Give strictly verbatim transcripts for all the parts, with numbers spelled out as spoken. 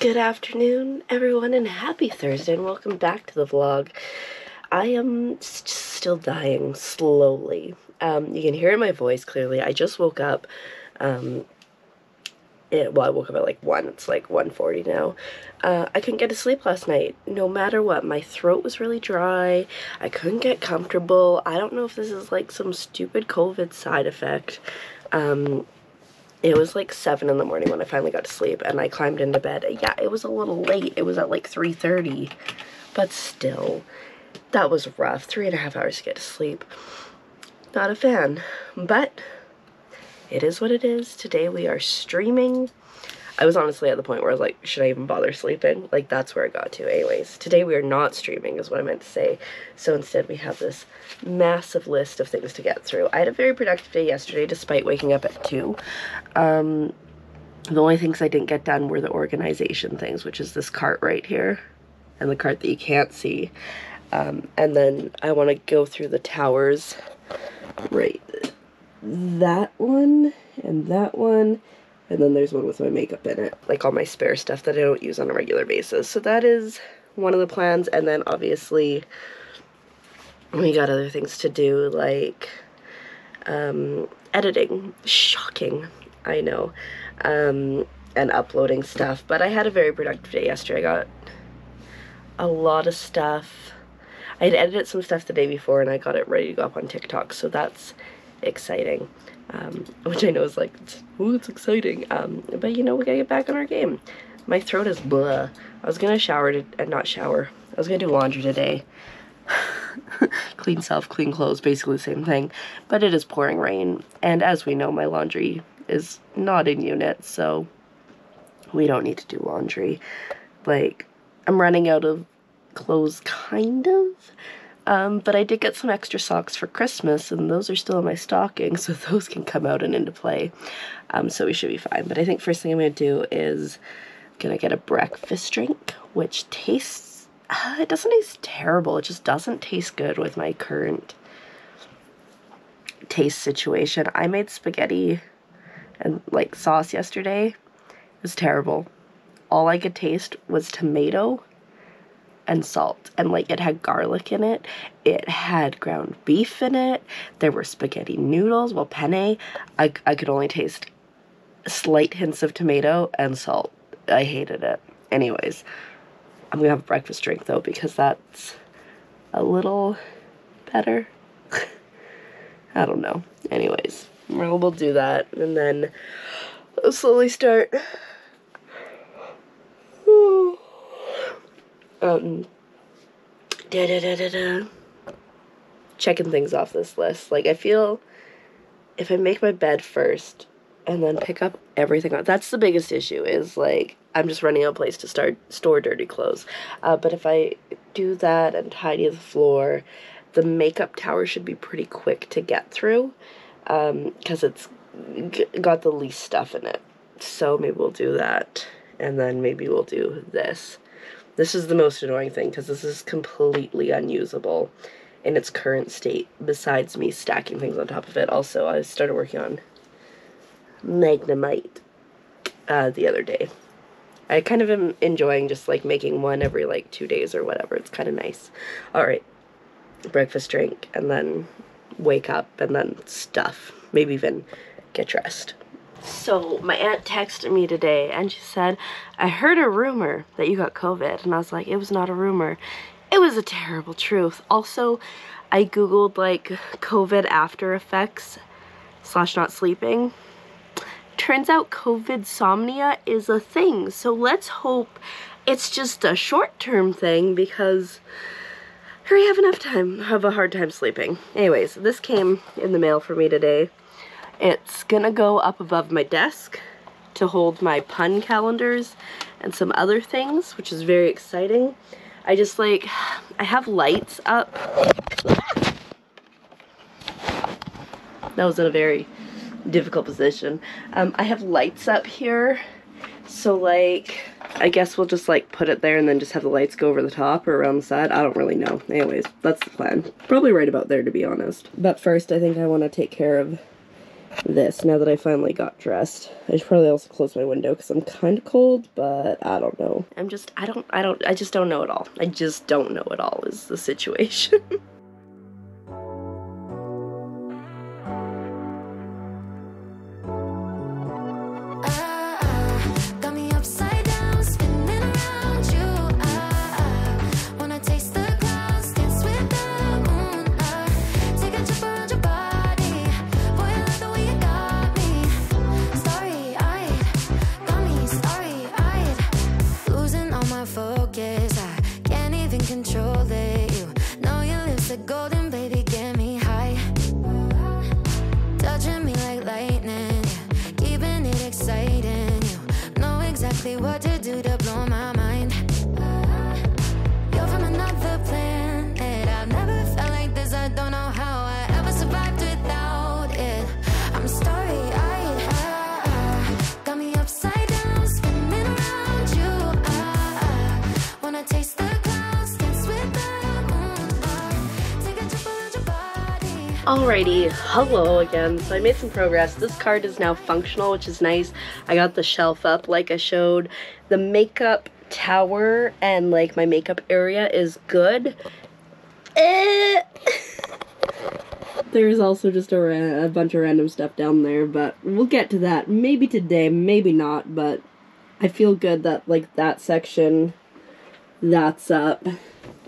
Good afternoon, everyone, and happy Thursday, and welcome back to the vlog. I am st still dying slowly. Um, you can hear in my voice clearly. I just woke up. Um, it, well, I woke up at like one. It's like one forty now. Uh, I couldn't get to sleep last night, no matter what. My throat was really dry. I couldn't get comfortable. I don't know if this is like some stupid COVID side effect. Um... It was like seven in the morning when I finally got to sleep, and I climbed into bed. Yeah, it was a little late. It was at like three thirty, but still, that was rough. Three and a half hours to get to sleep. Not a fan, but it is what it is. Today we are streaming. I was honestly at the point where I was like, should I even bother sleeping? Like, that's where I got to. Anyways, today we are not streaming is what I meant to say. So instead we have this massive list of things to get through. I had a very productive day yesterday despite waking up at two. Um, the only things I didn't get done were the organization things, which is this cart right here and the cart that you can't see. Um, and then I want to go through the towers, right? That one and that one. And then there's one with my makeup in it, like all my spare stuff that I don't use on a regular basis. So that is one of the plans. And then obviously we got other things to do, like um, editing. Shocking, I know. Um, and uploading stuff. But I had a very productive day yesterday. I got a lot of stuff. I had edited some stuff the day before and I got it ready to go up on TikTok. So that's exciting. Um, which I know is like, ooh, it's exciting, um, but you know, we gotta get back on our game. My throat is blah. I was gonna shower to, and not shower. I was gonna do laundry today. Clean self, clean clothes, basically the same thing, but it is pouring rain, and as we know, my laundry is not in unit, so we don't need to do laundry. Like, I'm running out of clothes, kind of. Um, but I did get some extra socks for Christmas, and those are still in my stocking, so those can come out and into play. Um, so we should be fine. But I think first thing I'm going to do is gonna get a breakfast drink, which tastes, uh, it doesn't taste terrible. It just doesn't taste good with my current taste situation. I made spaghetti and like sauce yesterday. It was terrible. All I could taste was tomato and salt, and like it had garlic in it, it had ground beef in it, there were spaghetti noodles, well, penne. I, I could only taste slight hints of tomato and salt. I hated it. Anyways, I'm gonna have a breakfast drink though, because that's a little better. I don't know. Anyways, we'll do that, and then I'll slowly start Um, da, da, da, da, da. checking things off this list. Like, I feel if I make my bed first and then pick up everything on, that's the biggest issue, is like I'm just running out of place to start store dirty clothes. Uh, but if I do that and tidy the floor, the makeup tower should be pretty quick to get through, um, because it's got the least stuff in it. So maybe we'll do that, and then maybe we'll do this. This is the most annoying thing, because this is completely unusable in its current state, besides me stacking things on top of it. Also, I started working on Magnemite uh, the other day. I kind of am enjoying just, like, making one every, like, two days or whatever. It's kind of nice. All right, breakfast drink, and then wake up, and then stuff. Maybe even get dressed. So my aunt texted me today and she said, I heard a rumor that you got COVID. And I was like, it was not a rumor. It was a terrible truth. Also, I Googled like COVID after effects slash not sleeping. Turns out COVID-somnia is a thing. So let's hope it's just a short-term thing, because I already have enough time, have a hard time sleeping. Anyways, this came in the mail for me today. It's gonna go up above my desk to hold my pun calendars and some other things, which is very exciting. I just like, I have lights up. That was in a very difficult position. Um, I have lights up here. So like, I guess we'll just like put it there and then just have the lights go over the top or around the side. I don't really know. Anyways, that's the plan. Probably right about there, to be honest. But first, I think I wanna take care of this now that I finally got dressed. I should probably also close my window because I'm kind of cold, but I don't know. I'm just, I don't, I don't, I just don't know it all. I just don't know it all is the situation. Alrighty, hello again. So I made some progress. This card is now functional, which is nice. I got the shelf up like I showed. The makeup tower and like my makeup area is good. Eh. There's also just a, a bunch of random stuff down there, but we'll get to that. Maybe today, maybe not, but I feel good that like that section, that's up.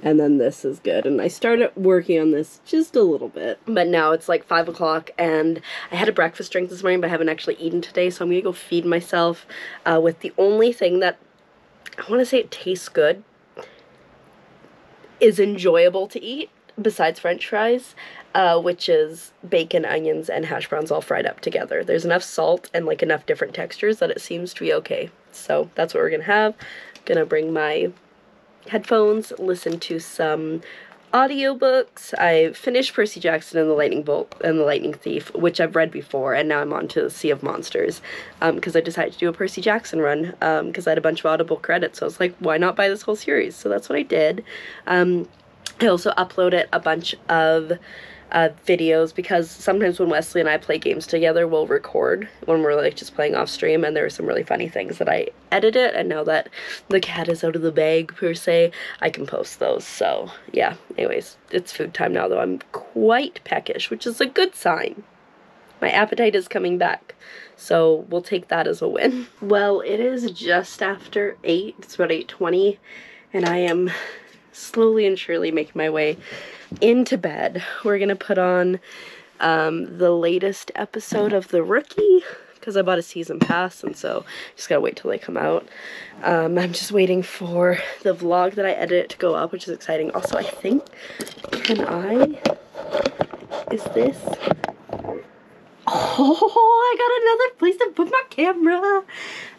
And then this is good, and I started working on this just a little bit. But now it's like five o'clock, and I had a breakfast drink this morning, but I haven't actually eaten today, so I'm gonna go feed myself uh, with the only thing that, I wanna say it tastes good, is enjoyable to eat, besides french fries, uh, which is bacon, onions, and hash browns all fried up together. There's enough salt and like enough different textures that it seems to be okay. So that's what we're gonna have. I'm gonna bring my headphones, listen to some audiobooks. I finished Percy Jackson and the Lightning Bolt and the Lightning Thief, which I've read before, and now I'm on to The Sea of Monsters because um, I decided to do a Percy Jackson run because um, I had a bunch of Audible credits, so I was like, why not buy this whole series? So that's what I did. Um, I also uploaded a bunch of uh, videos because sometimes when Wesley and I play games together, we'll record when we're like just playing off stream, and there are some really funny things that I edited, and now that the cat is out of the bag per se, I can post those. So yeah, anyways, it's food time now, though I'm quite peckish, which is a good sign. My appetite is coming back, so we'll take that as a win. Well, it is just after eight, it's about eight twenty, and I am slowly and surely making my way into bed. We're gonna put on um, the latest episode of The Rookie because I bought a season pass, and so just gotta wait till they come out. Um, I'm just waiting for the vlog that I edited to go up, which is exciting. Also, I think, can I, is this, oh, I got another place to put my camera.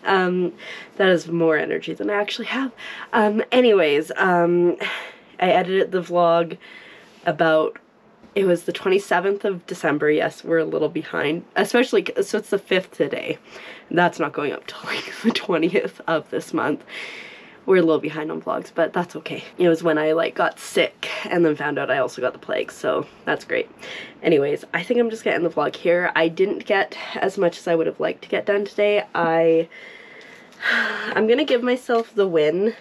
Um, that is more energy than I actually have. Um, anyways, um, I edited the vlog about, it was the twenty-seventh of December. Yes, we're a little behind, especially, so it's the fifth today. That's not going up till like the twentieth of this month. We're a little behind on vlogs, but that's okay. It was when I like got sick and then found out I also got the plague, so that's great. Anyways, I think I'm just gonna end the vlog here. I didn't get as much as I would have liked to get done today. I, I'm gonna give myself the win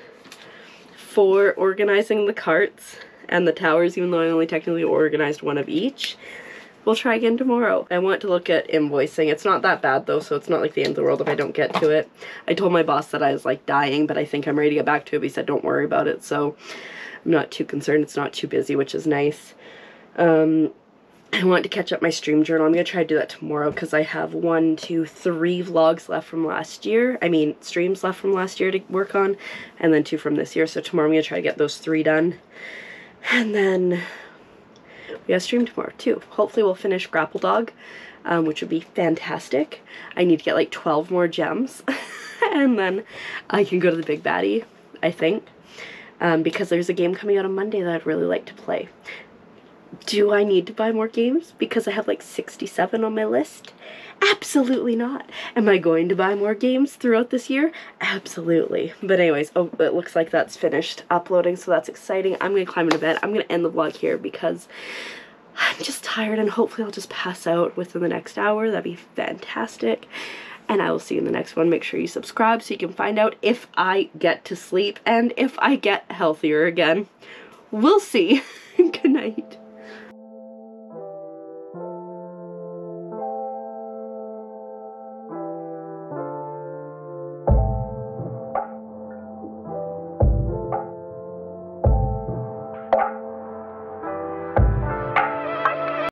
for organizing the carts and the towers, even though I only technically organized one of each. We'll try again tomorrow. I want to look at invoicing. It's not that bad though, so it's not like the end of the world if I don't get to it. I told my boss that I was like dying, but I think I'm ready to get back to it. But he said, don't worry about it. So I'm not too concerned. It's not too busy, which is nice. Um, I want to catch up my stream journal. I'm going to try to do that tomorrow because I have one, two, three vlogs left from last year. I mean, streams left from last year to work on, and then two from this year. So tomorrow I'm going to try to get those three done. And then we have stream tomorrow too. Hopefully we'll finish Grapple Dog, um, which would be fantastic. I need to get like twelve more gems and then I can go to the big baddie, I think, um, because there's a game coming out on Monday that I'd really like to play. Do I need to buy more games because I have like sixty-seven on my list? Absolutely not. Am I going to buy more games throughout this year? Absolutely. But anyways, oh, it looks like that's finished uploading, so that's exciting. I'm gonna climb into bed. I'm gonna end the vlog here because I'm just tired and hopefully I'll just pass out within the next hour. That'd be fantastic. And I will see you in the next one. Make sure you subscribe so you can find out if I get to sleep and if I get healthier again. We'll see. Good night.